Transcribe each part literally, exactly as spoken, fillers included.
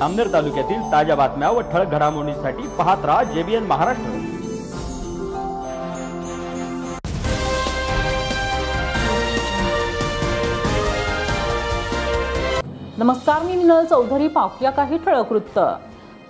जामनेर तालुक्यातील ताज्या बातम्या व ठळक घडामोडींसाठी पाहत रहा जेबीएन महाराष्ट्र। नमस्कार, मी मिनल चौधरी। पाहूया काही ठळक वृत्त।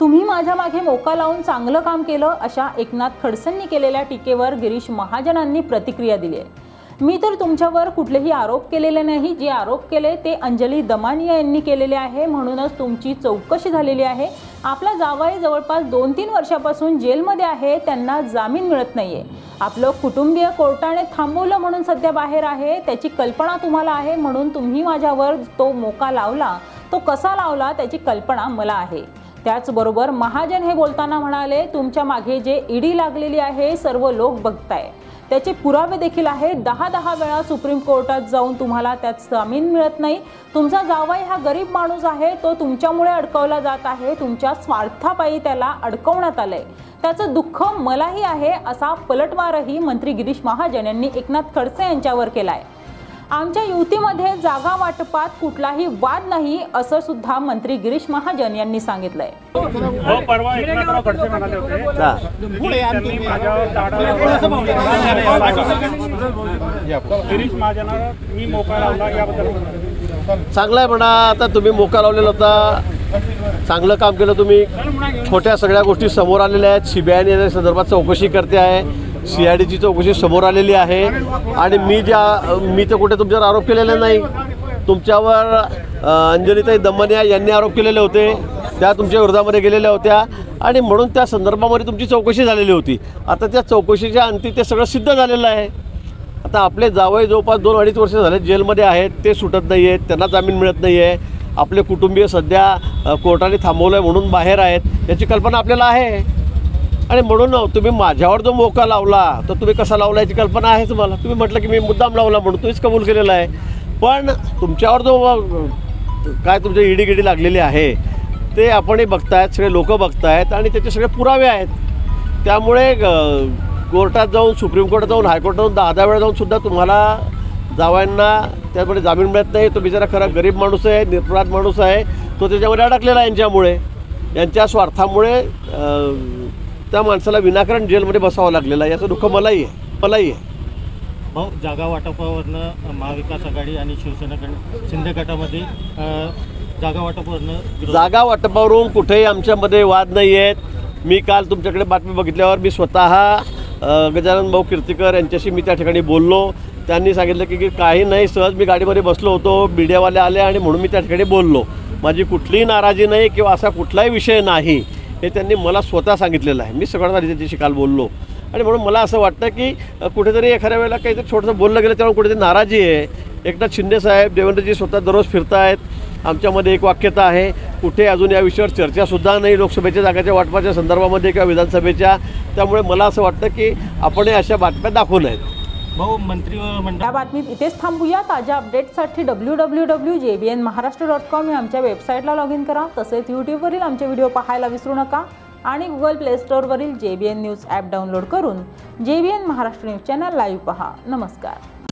तुम्ही माझ्या मागे मोका लावून चांगलं काम केलं अशा एकनाथ खडसेंनी केलेल्या टीकेवर गिरीश महाजनांनी प्रतिक्रिया दिली आहे। मी तर तुमच्यावर कुठलेही आरोप केलेले नाही, जे आरोप केले ते अंजली दमानिया यांनी केलेले आहे, म्हणूनच तुमची चौकशी झालेली आहे। आपला जावई जवळपास दोन तीन वर्षापासून जेलमध्ये आहे, त्यांना जामीन मिळत नाहीये। आपलं कुटुंबीय कोर्टाने थांबवलं म्हणून सध्या बाहेर आहे, त्याची कल्पना तुम्हाला आहे, म्हणून तुम्ही माझ्यावर तो मोका लावला, तो कसा लावला त्याची कल्पना मला आहे। त्याचबरोबर महाजन हे बोलताना म्हणाले, तुमच्या मागे जे ईडी लागलेली आहे सर्व लोक बघताय, त्याचे पुरावे देखील आहे। दहा दहा वेळा सुप्रीम कोर्टात जाऊन तुम्हाला त्यात जामीन मिळत नाही। तुमचा जावई हा गरीब माणूस आहे, तो तुमच्यामुळे अडकवला जात आहे, तुमच्या स्वार्थापायी त्याला अडकवण्यात आलंय, त्याचं दुःख मलाही आहे, असा पलटवारही मंत्री गिरीश महाजन यांनी एकनाथ खडसे यांच्यावर केलाय। आमच्या युतीमध्ये जागा वाटपात कुठलाही वाद नाही, असं सुद्धा मंत्री गिरीश महाजन यांनी सांगितलंय। चांगला आहे म्हणा, आता तुम्ही मोका लावलेला होता, चांगलं काम केलं तुम्ही। छोट्या सगळ्या गोष्टी समोर आलेल्या आहेत। सीबीआयने या संदर्भात चौकशी करते आहे, सीआयडीची चौकशी समोर आलेली आहे। आणि मी ज्या मी तर कुठे तुमच्यावर आरोप केलेला नाही। तुमच्यावर अंजलीताई दमानिया यांनी आरोप केलेले होते, त्या तुमच्या विरोधामध्ये गेलेल्या होत्या आणि म्हणून त्या संदर्भामध्ये तुमची चौकशी झालेली होती। आता त्या चौकशीच्या अंती ते सगळं सिद्ध झालेलं आहे। आता आपले जावई जवळपास दोन अडीच वर्ष झाले जेलमध्ये आहेत, ते सुटत नाही आहेत, त्यांना जामीन मिळत नाही आहे, आपले कुटुंबीय सध्या कोर्टाने थांबवलं आहे म्हणून बाहेर आहेत, याची कल्पना आपल्याला आहे। आणि म्हणून तुम्ही माझ्यावर जो मोका लावला तर तुम्ही कसा लावला याची कल्पना आहेच मला। तुम्ही म्हटलं की मी मुद्दाम लावला म्हणून तुम्हीच कबूल केलेला आहे, पण तुमच्यावर जो काय तुमच्या ईडी गिडी लागलेली आहे ते आपणही बघतायत, सगळे लोक बघतायत आणि त्याचे सगळे पुरावे आहेत। त्यामुळे कोर्टात जाऊन, सुप्रीम कोर्टात जाऊन, हायकोर्टात जाऊन दहा दहा वेळा जाऊनसुद्धा तुम्हाला जावयांना त्यामध्ये जामीन मिळत नाही। तो बिचारा खरा गरीब माणूस आहे, निरपराध माणूस आहे, तो त्याच्यामध्ये अडकलेला आहे यांच्यामुळे, यांच्या स्वार्थामुळे त्या माणसाला विनाकारण जेलमध्ये बसावं लागलेलं आहे। याचं दुःख मलाही आहे मलाही आहे भाऊ। जागा वाटपावरनं महाविकास आघाडी आणि शिवसेनेकडून शिंदे गटामध्ये जागा वाटपावरनं जागा वाटपावरून कुठेही आमच्यामध्ये वाद नाही आहेत। मी काल तुमच्याकडे बातमी बघितल्यावर मी स्वतः गजानन भाऊ कीर्तिकर यांच्याशी मी त्या ठिकाणी बोललो। त्यांनी सांगितलं की की काही नाही, सहज मी गाडीमध्ये बसलो होतो, मीडियावाले आले आणि म्हणून मी त्या ठिकाणी बोललो। माझी कुठलीही नाराजी नाही किंवा असा कुठलाही विषय नाही, हे त्यांनी मला स्वतः सांगितलेलं आहे। मी सगळ्यांना त्यांच्याशी काल बोललो आणि म्हणून मला असं वाटतं की कुठेतरी एखाद्या वेळेला काहीतरी छोटंसं बोललं गेलं त्यामुळे कुठेतरी नाराजी आहे। एकनाथ शिंदे साहेब, देवेंद्रजी स्वतः दररोज फिरत आहेत, आमच्यामध्ये एक वाक्यता आहे, कुठे अजून या विषयावर चर्चासुद्धा नाही लोकसभेच्या जागाच्या वाटपाच्या संदर्भामध्ये किंवा विधानसभेच्या। त्यामुळे मला असं वाटतं की आपण अशा बातम्या दाखवू नयेत भाऊ। मंत्री मंडळ बातमी इथेच थांबूया। ताज्या अपडेट्ससाठी W W W JBN Maharashtra dot com या आमच्या वेबसाईटला लॉग इन करा। तसेच यूट्यूबवरील आमचे व्हिडिओ पाहायला विसरू नका आणि गुगल प्ले स्टोअरवरील जेबीएन न्यूज ॲप डाउनलोड करून JBN Maharashtra news channel live पहा। नमस्कार।